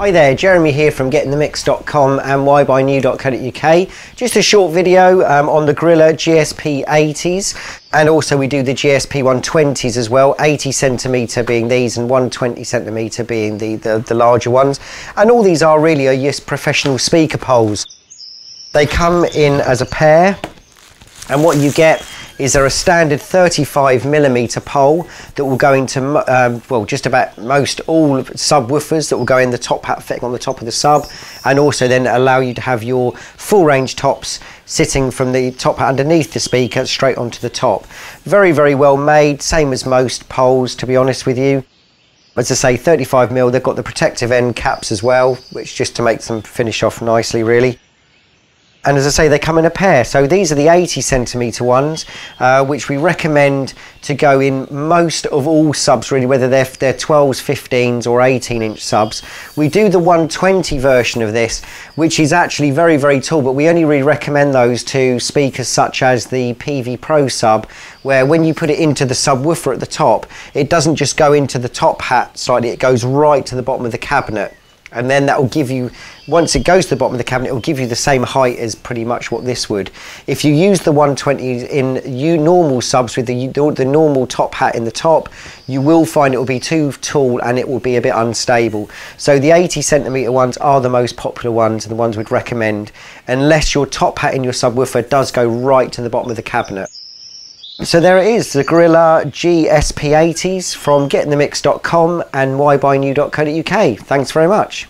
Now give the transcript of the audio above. Hi there, Jeremy here from gettingthemix.com and whybuynew.co.uk. Just a short video on the Gorilla GSP 80s, and also we do the GSP 120s as well, 80cm being these and 120cm being the larger ones. And all these are really just professional speaker poles. They come in as a pair, and what you get is there a standard 35mm pole that will go into, well, just about most all subwoofers that will go in the top hat fitting on the top of the sub, and also then allow you to have your full range tops sitting from the top hat underneath the speaker straight onto the top. Very, very well made, same as most poles, to be honest with you. As I say, 35mm, they've got the protective end caps as well, which just to make them finish off nicely, really. And as I say, they come in a pair. So these are the 80cm ones, which we recommend to go in most of all subs, really, whether they're 12s, 15s or 18-inch subs. We do the 120 version of this, which is actually very, very tall, but we only really recommend those to speakers such as the PV Pro sub, where when you put it into the subwoofer at the top, it doesn't just go into the top hat slightly, it goes right to the bottom of the cabinet. And then that will give you, once it goes to the bottom of the cabinet, it will give you the same height as pretty much what this would. If you use the 120s in normal subs with the normal top hat in the top, you will find it will be too tall and it will be a bit unstable. So the 80cm ones are the most popular ones and the ones we'd recommend, unless your top hat in your subwoofer does go right to the bottom of the cabinet. So there it is, the Gorilla GSP 80s from gettingthemix.com and whybuynew.co.uk. Thanks very much.